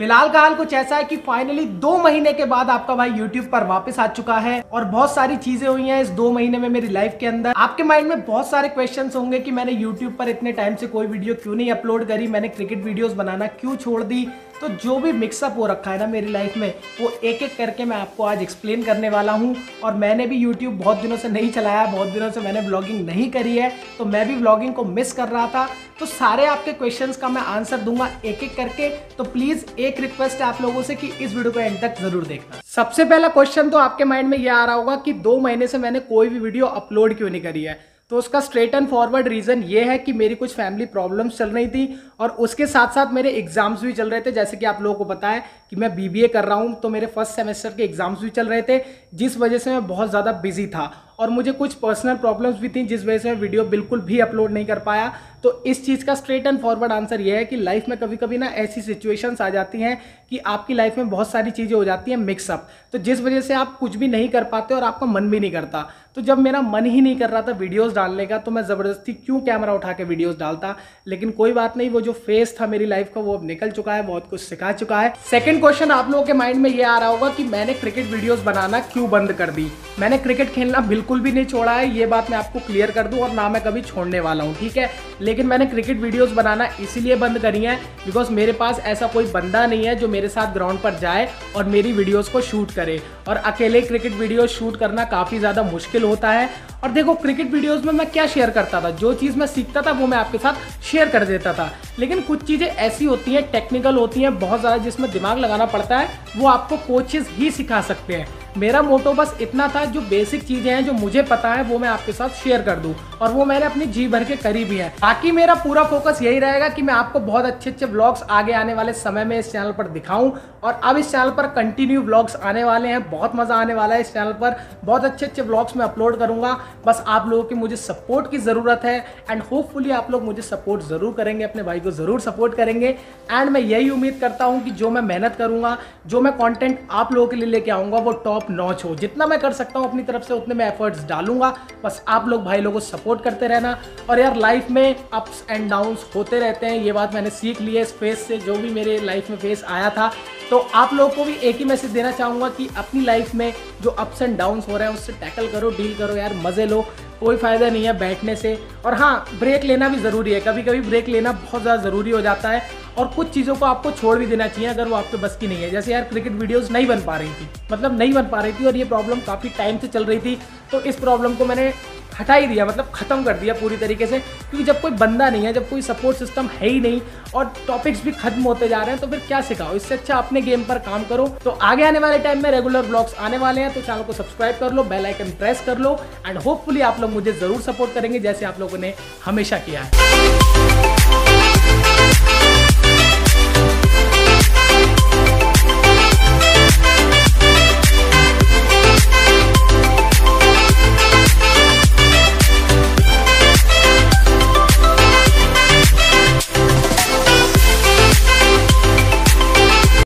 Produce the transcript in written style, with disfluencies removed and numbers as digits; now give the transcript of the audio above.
फिलहाल का हाल कुछ ऐसा है कि फाइनली 2 महीने के बाद आपका भाई YouTube पर वापस आ चुका है और बहुत सारी चीजें हुई हैं इस 2 महीने में मेरी लाइफ के अंदर। आपके माइंड में बहुत सारे क्वेश्चंस होंगे कि मैंने YouTube पर इतने टाइम से कोई वीडियो क्यों नहीं अपलोड करी, मैंने क्रिकेट वीडियोस बनाना क्यों छोड़ दी। तो जो भी मिक्सअप हो रखा है ना मेरी लाइफ में, वो एक एक करके मैं आपको आज एक्सप्लेन करने वाला हूँ। और मैंने भी YouTube बहुत दिनों से नहीं चलाया, बहुत दिनों से मैंने व्लॉगिंग नहीं करी है, तो मैं भी व्लॉगिंग को मिस कर रहा था। तो सारे आपके क्वेश्चंस का मैं आंसर दूंगा एक एक करके। तो प्लीज़ एक रिक्वेस्ट है आप लोगों से कि इस वीडियो को एंड तक ज़रूर देखना। सबसे पहला क्वेश्चन तो आपके माइंड में यह आ रहा होगा कि 2 महीने से मैंने कोई भी वीडियो अपलोड क्यों नहीं करी है। तो उसका स्ट्रेट एंड फॉरवर्ड रीज़न ये है कि मेरी कुछ फैमिली प्रॉब्लम्स चल रही थी और उसके साथ साथ मेरे एग्जाम्स भी चल रहे थे। जैसे कि आप लोगों को पता है कि मैं BBA कर रहा हूँ, तो मेरे फर्स्ट सेमेस्टर के एग्ज़ाम्स भी चल रहे थे, जिस वजह से मैं बहुत ज़्यादा बिजी था। और मुझे कुछ पर्सनल प्रॉब्लम्स भी थी, जिस वजह से मैं वीडियो बिल्कुल भी अपलोड नहीं कर पाया। तो इस चीज़ का स्ट्रेट एंड फॉरवर्ड आंसर ये है कि लाइफ में कभी कभी ना ऐसी सिचुएशंस आ जाती हैं कि आपकी लाइफ में बहुत सारी चीज़ें हो जाती हैं मिक्सअप, तो जिस वजह से आप कुछ भी नहीं कर पाते और आपका मन भी नहीं करता। तो जब मेरा मन ही नहीं कर रहा था वीडियोज़ डालने का, तो मैं ज़बरदस्ती क्यों कैमरा उठा के वीडियोज़ डालता। लेकिन कोई बात नहीं, वो जो फेस था मेरी लाइफ का वो अब निकल चुका है, बहुत कुछ सिखा चुका है। सेकेंड क्वेश्चन आप लोगों के माइंड में ये आ रहा होगा कि मैंने क्रिकेट वीडियोज़ बनाना क्यों बंद कर दी। मैंने क्रिकेट खेलना बिल्कुल भी नहीं छोड़ा है, ये बात मैं आपको क्लियर कर दूं, और ना मैं कभी छोड़ने वाला हूं, ठीक है। लेकिन मैंने क्रिकेट वीडियोस बनाना इसीलिए बंद करी है बिकॉज मेरे पास ऐसा कोई बंदा नहीं है जो मेरे साथ ग्राउंड पर जाए और मेरी वीडियोस को शूट करे। और अकेले क्रिकेट वीडियोस शूट करना काफ़ी ज़्यादा मुश्किल होता है। और देखो, क्रिकेट वीडियोस में मैं क्या शेयर करता था, जो चीज़ मैं सीखता था वो मैं आपके साथ शेयर कर देता था। लेकिन कुछ चीज़ें ऐसी होती हैं, टेक्निकल होती हैं बहुत ज़्यादा, जिसमें दिमाग लगाना पड़ता है, वो आपको कोचेस ही सिखा सकते हैं। मेरा मोटो बस इतना था, जो बेसिक चीज़ें हैं जो मुझे पता है वो मैं आपके साथ शेयर कर दूं, और वो मैंने अपनी जी भर के करी भी है। बाकी मेरा पूरा फोकस यही रहेगा कि मैं आपको बहुत अच्छे अच्छे व्लॉग्स आगे आने वाले समय में इस चैनल पर दिखाऊं। और अब इस चैनल पर कंटिन्यू व्लॉग्स आने वाले हैं, बहुत मज़ा आने वाला है इस चैनल पर, बहुत अच्छे अच्छे व्लॉग्स मैं अपलोड करूँगा। बस आप लोगों की मुझे सपोर्ट की ज़रूरत है एंड होपफुली आप लोग मुझे सपोर्ट ज़रूर करेंगे, अपने भाई को ज़रूर सपोर्ट करेंगे। एंड मैं यही उम्मीद करता हूँ कि जो मैं मेहनत करूँगा, जो मैं कॉन्टेंट आप लोगों के लिए लेके आऊँगा, वो टॉप नॉच हो। जितना मैं कर सकता हूँ अपनी तरफ से उतने मैं एफर्ट्स डालूंगा। बस आप लोग भाई लोगों को सपोर्ट करते रहना। और यार, लाइफ में अप्स एंड डाउन्स होते रहते हैं, ये बात मैंने सीख ली है इस फेस से, जो भी मेरे लाइफ में फेस आया था। तो आप लोगों को भी एक ही मैसेज देना चाहूँगा कि अपनी लाइफ में जो अप्स एंड डाउन्स हो रहे हैं उससे टैकल करो, डील करो यार, मज़े लो। कोई फ़ायदा नहीं है बैठने से। और हाँ, ब्रेक लेना भी ज़रूरी है, कभी कभी ब्रेक लेना बहुत ज़्यादा ज़रूरी हो जाता है। और कुछ चीज़ों को आपको छोड़ भी देना चाहिए अगर वो आपके बस की नहीं है। जैसे यार, क्रिकेट वीडियोस नहीं बन पा रही थी, मतलब नहीं बन पा रही थी, और ये प्रॉब्लम काफ़ी टाइम से चल रही थी। तो इस प्रॉब्लम को मैंने हटा ही दिया, मतलब ख़त्म कर दिया पूरी तरीके से, क्योंकि जब कोई बंदा नहीं है, जब कोई सपोर्ट सिस्टम है ही नहीं, और टॉपिक्स भी खत्म होते जा रहे हैं, तो फिर क्या सिखाओ। इससे अच्छा अपने गेम पर काम करो। तो आगे आने वाले टाइम में रेगुलर ब्लॉग्स आने वाले हैं, तो चैनल को सब्सक्राइब कर लो, बेल आइकन प्रेस कर लो, एंड होपफुली आप लोग मुझे ज़रूर सपोर्ट करेंगे जैसे आप लोगों ने हमेशा किया है।